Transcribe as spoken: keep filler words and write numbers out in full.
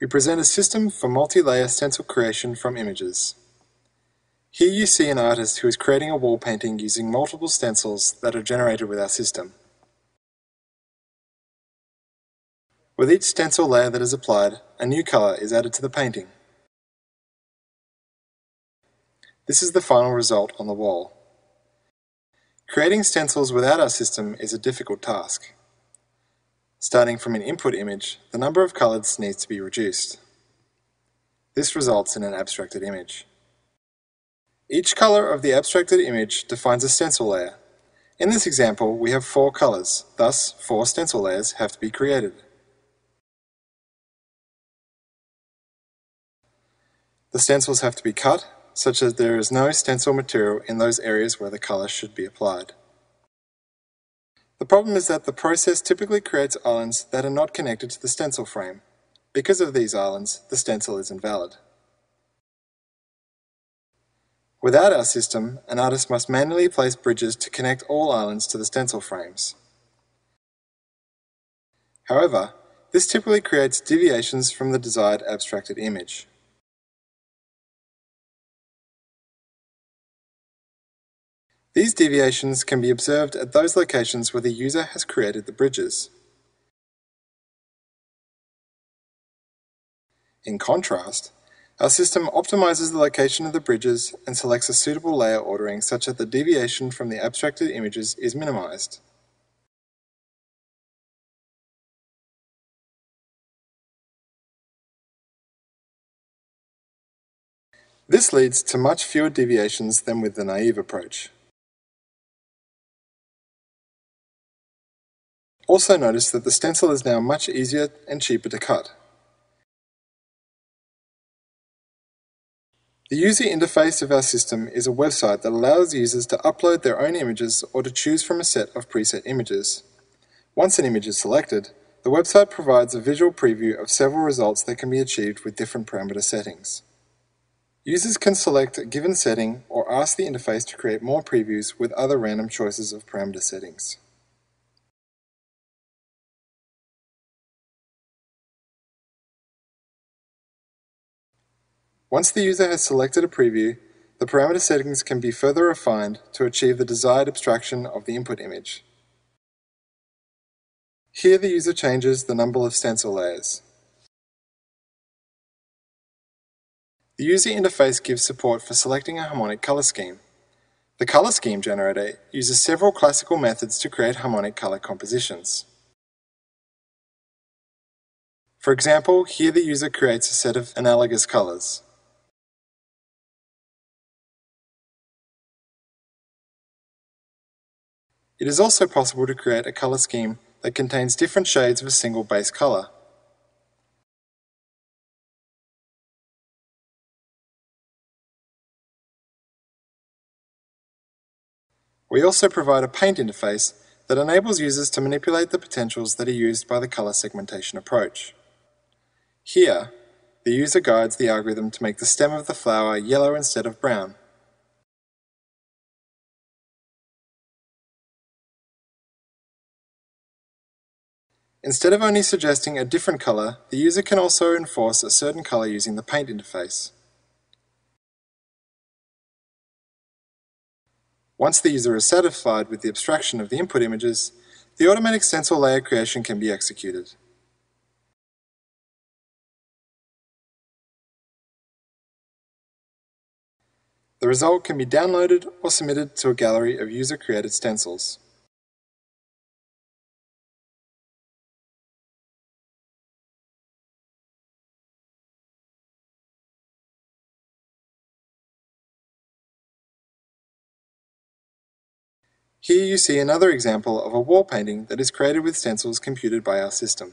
We present a system for multi-layer stencil creation from images. Here you see an artist who is creating a wall painting using multiple stencils that are generated with our system. With each stencil layer that is applied, a new color is added to the painting. This is the final result on the wall. Creating stencils without our system is a difficult task. Starting from an input image, the number of colors needs to be reduced. This results in an abstracted image. Each color of the abstracted image defines a stencil layer. In this example, we have four colors, thus four stencil layers have to be created. The stencils have to be cut, such that there is no stencil material in those areas where the color should be applied. The problem is that the process typically creates islands that are not connected to the stencil frame. Because of these islands, the stencil is invalid. Without our system, an artist must manually place bridges to connect all islands to the stencil frames. However, this typically creates deviations from the desired abstracted image. These deviations can be observed at those locations where the user has created the bridges. In contrast, our system optimizes the location of the bridges and selects a suitable layer ordering such that the deviation from the abstracted images is minimized. This leads to much fewer deviations than with the naive approach. Also notice that the stencil is now much easier and cheaper to cut. The user interface of our system is a website that allows users to upload their own images or to choose from a set of preset images. Once an image is selected, the website provides a visual preview of several results that can be achieved with different parameter settings. Users can select a given setting or ask the interface to create more previews with other random choices of parameter settings. Once the user has selected a preview, the parameter settings can be further refined to achieve the desired abstraction of the input image. Here the user changes the number of stencil layers. The user interface gives support for selecting a harmonic color scheme. The color scheme generator uses several classical methods to create harmonic color compositions. For example, here the user creates a set of analogous colors. It is also possible to create a color scheme that contains different shades of a single base color. We also provide a paint interface that enables users to manipulate the potentials that are used by the color segmentation approach. Here, the user guides the algorithm to make the stem of the flower yellow instead of brown. Instead of only suggesting a different color, the user can also enforce a certain color using the paint interface. Once the user is satisfied with the abstraction of the input images, the automatic stencil layer creation can be executed. The result can be downloaded or submitted to a gallery of user-created stencils. Here you see another example of a wall painting that is created with stencils computed by our system.